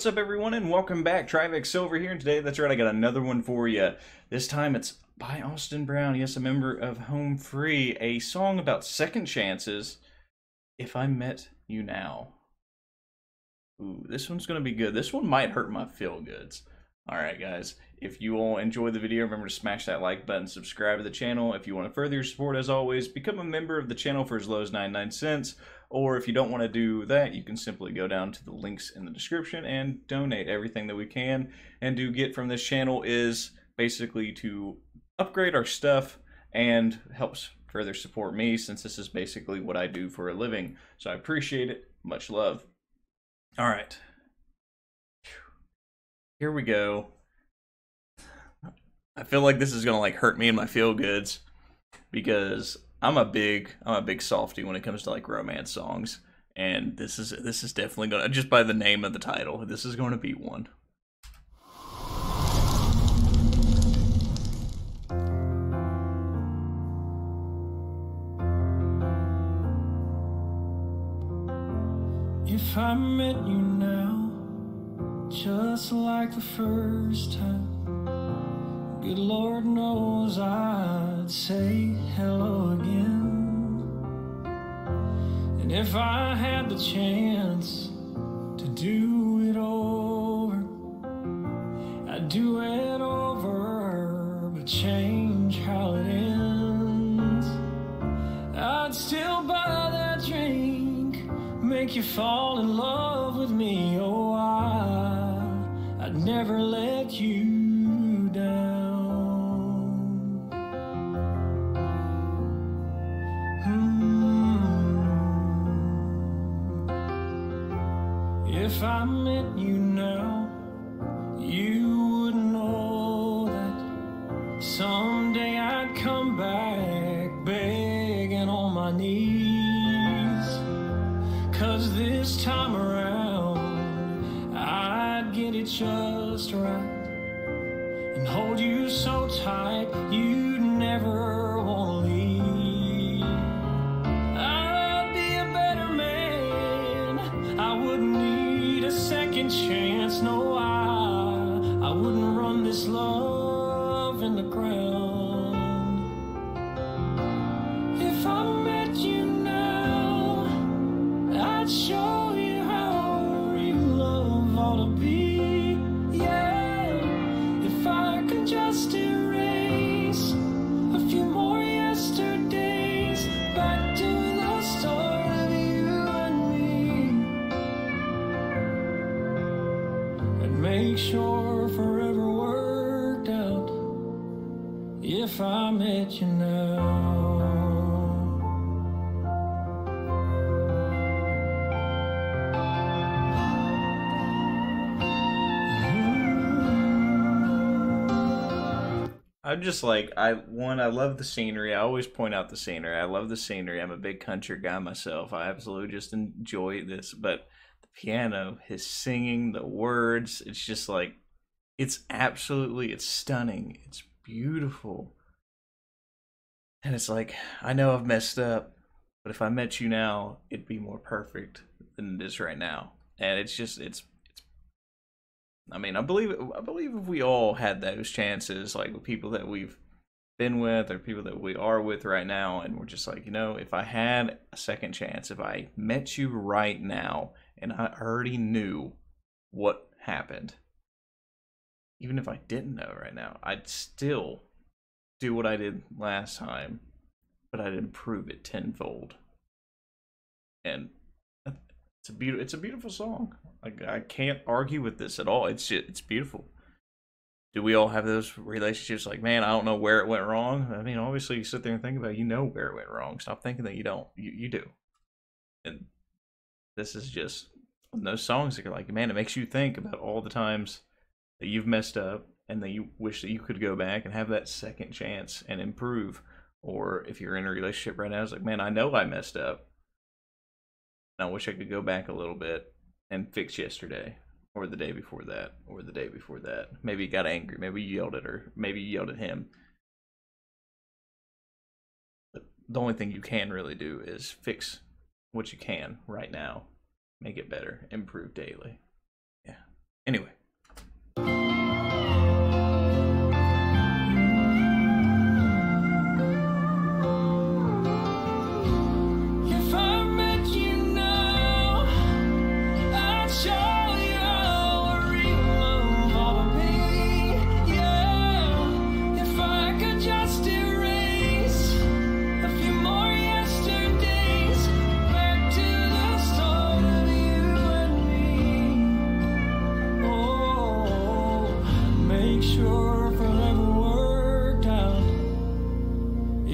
What's up, everyone, and welcome back. Trivex Silver here, and today, that's right, I got another one for you. This time it's by Austin Brown, yes, a member of Home Free, a song about second chances, If I Met You Now. Ooh, this one's going to be good. This one might hurt my feel-goods. Alright, guys, if you all enjoy the video, remember to smash that like button, subscribe to the channel. If you want to further your support, as always, become a member of the channel for as low as 99¢. Or if you don't want to do that, you can simply go down to the links in the description and donate. Everything that we can and do get from this channel is basically to upgrade our stuff and helps further support me, since this is basically what I do for a living. So I appreciate it. Much love. All right. Here we go. I feel like this is going to hurt me and my feel goods, because I'm a big softy when it comes to romance songs, and this is definitely gonna, just by the name of the title, this is going to be one. If I met you now, just like the first time, good Lord knows I'd say hello again. And if I had the chance to do it over, I'd do it over, but change how it ends. I'd still buy that drink, make you fall in love with me. Oh, I'd never let you down. If I met you now, you would know that someday I'd come back begging on my knees. 'Cause this time around, I'd get it just right and hold you so tight you'd never want to leave. I'd be a better man. I wouldn't need a second chance, no, I wouldn't run this love in the ground. If I met you now, I'd show you how real love ought to be. Yeah, if I could just erase a few more yesterdays back to the start. Make sure forever worked out if I met you now. I'm just I love the scenery. I always point out the scenery. I love the scenery. I'm a big country guy myself. I absolutely just enjoy this, but piano, his singing, the words, it's just it's absolutely, it's stunning, it's beautiful. And it's I know I've messed up, but if I met you now, it'd be more perfect than it is right now. And it's just, it's I mean, I believe if we all had those chances, with people that we've been with or people that we are with right now, and we're just if I had a second chance, if I met you right now, and I already knew what happened, even if I didn't know right now, I'd still do what I did last time, but I'd improve it tenfold. And it's a beautiful song. I can't argue with this at all. It's beautiful. Do we all have those relationships man, I don't know where it went wrong? I mean, obviously you sit there and think about it, you know where it went wrong. Stop thinking that you don't. You do. And this is just one of those songs that you're man, it makes you think about all the times that you've messed up and that you wish that you could go back and have that second chance and improve. Or if you're in a relationship right now, it's man, I know I messed up, and I wish I could go back a little bit and fix yesterday. Or the day before that, or the day before that. Maybe you got angry, maybe you yelled at her, maybe you yelled at him. But the only thing you can really do is fix what you can right now. Make it better, improve daily. Yeah. Anyway.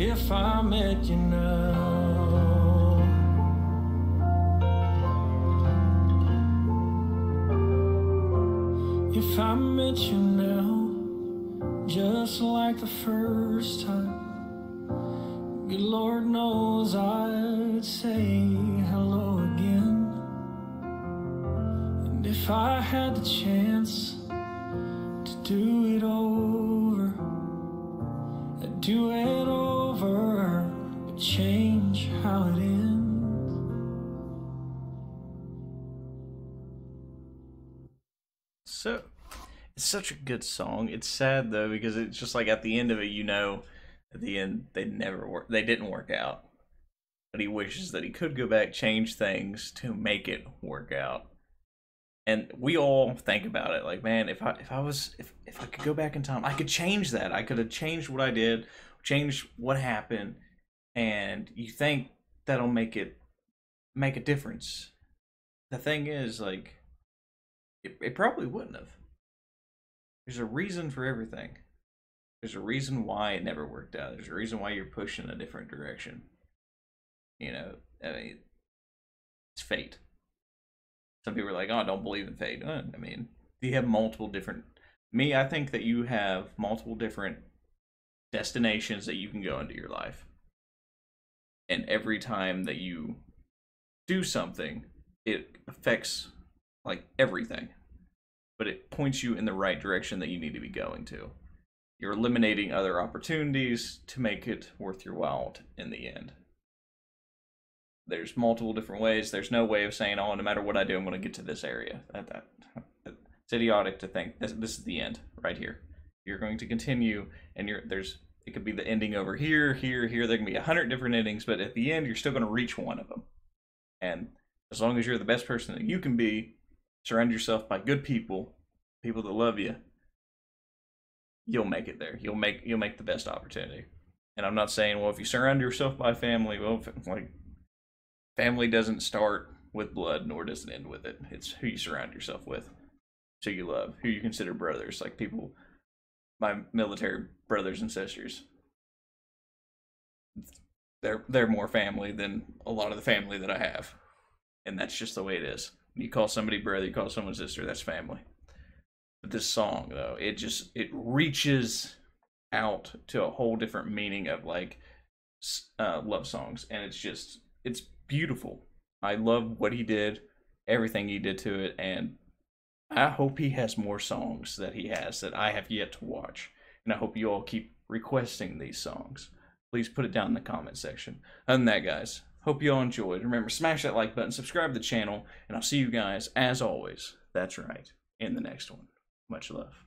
If I met you now, if I met you now, just like the first time, good Lord knows I'd say hello again. And if I had the chance to do it over, I'd do it over, but change how it ends. So, it's such a good song. It's sad though, because it's just like at the end of it, you know, at the end they didn't work out. But he wishes that he could go back, change things to make it work out. And we all think about it like, man, if I could go back in time, I could change that. I could have changed what I did. Change what happened, and you think that'll make a difference. The thing is, like, it probably wouldn't have. There's a reason for everything. There's a reason why it never worked out. There's a reason why you're pushed in a different direction. You know, I mean, it's fate. Some people are like, oh, I don't believe in fate. I mean, you have multiple different... Me, I think that you have multiple different destinations that you can go into your life, and every time that you do something, it affects like everything, but it points you in the right direction that you need to be going to. You're eliminating other opportunities to make it worth your while in the end. There's multiple different ways. There's no way of saying, oh, no matter what I do, I'm going to get to this area. It's idiotic to think this is the end right here. You're going to continue, and it could be the ending over here, here, here. There can be 100 different endings, but at the end, you're still going to reach one of them. And as long as you're the best person that you can be, surround yourself by good people, people that love you, you'll make it there. You'll make the best opportunity. And I'm not saying, well, if you surround yourself by family, well, like, family doesn't start with blood, nor does it end with it. It's who you surround yourself with, who you love, who you consider brothers, like people. My military brothers and sisters, they're more family than a lot of the family that I have, and that's just the way it is. When you call somebody brother, you call someone sister, that's family. But this song though, it reaches out to a whole different meaning of like love songs, and it's beautiful. I love what he did, everything he did to it, and I hope he has more songs that he has that I have yet to watch. And I hope you all keep requesting these songs. Please put it down in the comment section. Other than that, guys, hope you all enjoyed. Remember, smash that like button, subscribe to the channel, and I'll see you guys, as always, that's right, in the next one. Much love.